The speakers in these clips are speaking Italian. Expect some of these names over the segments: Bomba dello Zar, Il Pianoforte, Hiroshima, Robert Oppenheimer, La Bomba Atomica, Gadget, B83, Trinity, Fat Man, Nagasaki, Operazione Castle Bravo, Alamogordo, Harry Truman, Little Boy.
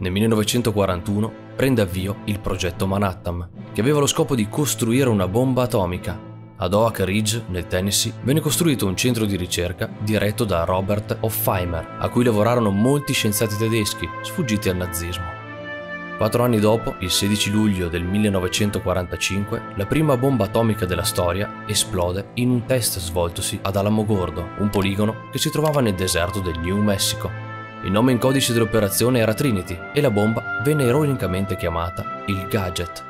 Nel 1941 prende avvio il progetto Manhattan, che aveva lo scopo di costruire una bomba atomica. Ad Oak Ridge, nel Tennessee, venne costruito un centro di ricerca diretto da Robert Oppenheimer, a cui lavorarono molti scienziati tedeschi sfuggiti al nazismo. 4 anni dopo, il 16 luglio del 1945, la prima bomba atomica della storia esplode in un test svoltosi ad Alamogordo, un poligono che si trovava nel deserto del New Mexico. Il nome in codice dell'operazione era Trinity e la bomba venne ironicamente chiamata il Gadget.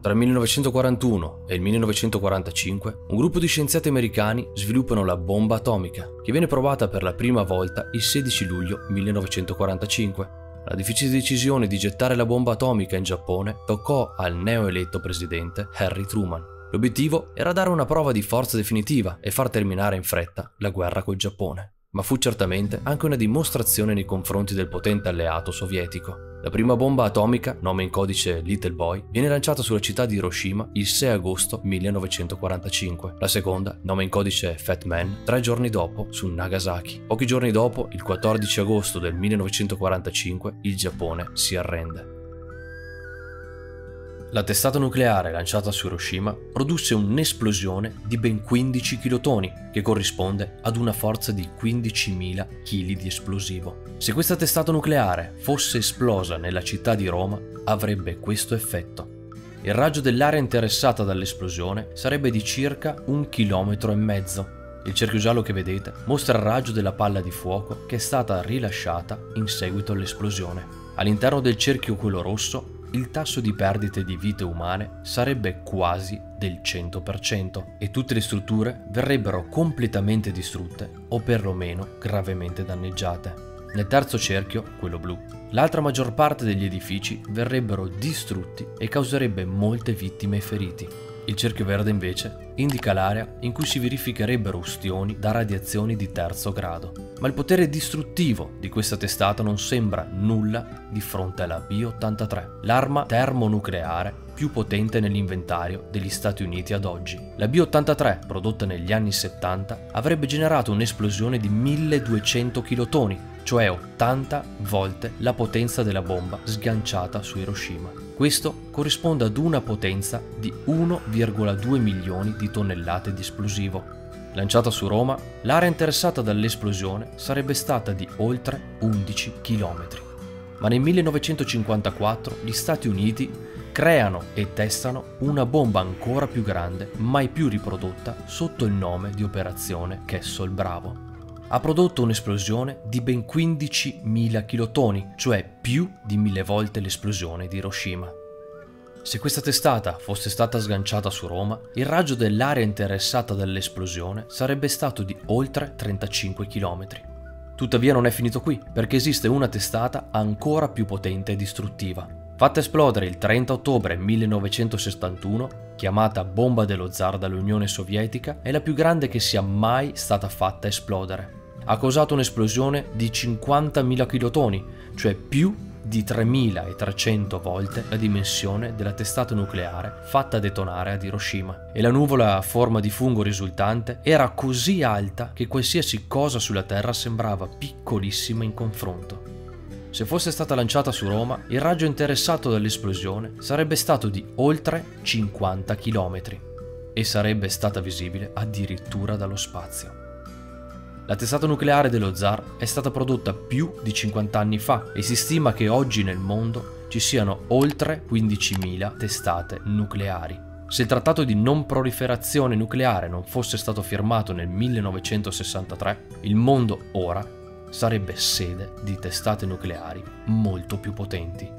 Tra il 1941 e il 1945, un gruppo di scienziati americani sviluppano la bomba atomica, che viene provata per la prima volta il 16 luglio 1945. La difficile decisione di gettare la bomba atomica in Giappone toccò al neoeletto presidente Harry Truman. L'obiettivo era dare una prova di forza definitiva e far terminare in fretta la guerra col Giappone. Ma fu certamente anche una dimostrazione nei confronti del potente alleato sovietico. La prima bomba atomica, nome in codice Little Boy, viene lanciata sulla città di Hiroshima il 6 agosto 1945. La seconda, nome in codice Fat Man, 3 giorni dopo su Nagasaki. Pochi giorni dopo, il 14 agosto del 1945, il Giappone si arrende. La testata nucleare lanciata su Hiroshima produsse un'esplosione di ben 15 chilotoni, che corrisponde ad una forza di 15.000 kg di esplosivo. Se questa testata nucleare fosse esplosa nella città di Roma, avrebbe questo effetto. Il raggio dell'area interessata dall'esplosione sarebbe di circa 1,5 chilometri. Il cerchio giallo che vedete mostra il raggio della palla di fuoco che è stata rilasciata in seguito all'esplosione. All'interno del cerchio quello rosso, il tasso di perdite di vite umane sarebbe quasi del 100% e tutte le strutture verrebbero completamente distrutte o perlomeno gravemente danneggiate. Nel terzo cerchio, quello blu, l'altra maggior parte degli edifici verrebbero distrutti e causerebbe molte vittime e feriti. Il cerchio verde invece indica l'area in cui si verificherebbero ustioni da radiazioni di terzo grado. Ma il potere distruttivo di questa testata non sembra nulla di fronte alla B83, l'arma termonucleare più potente nell'inventario degli Stati Uniti ad oggi. La B83, prodotta negli anni 70, avrebbe generato un'esplosione di 1200 chilotoni, cioè 80 volte la potenza della bomba sganciata su Hiroshima. Questo corrisponde ad una potenza di 1,2 milioni di tonnellate di esplosivo. Lanciata su Roma, l'area interessata dall'esplosione sarebbe stata di oltre 11 chilometri. Ma nel 1954 gli Stati Uniti creano e testano una bomba ancora più grande, mai più riprodotta, sotto il nome di Operazione Castle Bravo. Ha prodotto un'esplosione di ben 15.000 chilotoni, cioè più di 1000 volte l'esplosione di Hiroshima. Se questa testata fosse stata sganciata su Roma, il raggio dell'area interessata dall'esplosione sarebbe stato di oltre 35 km. Tuttavia non è finito qui, perché esiste una testata ancora più potente e distruttiva. Fatta esplodere il 30 ottobre 1961, chiamata Bomba dello Zar dall'Unione Sovietica, è la più grande che sia mai stata fatta esplodere. Ha causato un'esplosione di 50.000 chilotoni, cioè più di 3.300 volte la dimensione della testata nucleare fatta detonare ad Hiroshima. E la nuvola a forma di fungo risultante era così alta che qualsiasi cosa sulla Terra sembrava piccolissima in confronto. Se fosse stata lanciata su Roma, il raggio interessato dall'esplosione sarebbe stato di oltre 50 km e sarebbe stata visibile addirittura dallo spazio. La testata nucleare dello Zar è stata prodotta più di 50 anni fa e si stima che oggi nel mondo ci siano oltre 15.000 testate nucleari. Se il trattato di non proliferazione nucleare non fosse stato firmato nel 1963, il mondo ora sarebbe sede di testate nucleari molto più potenti.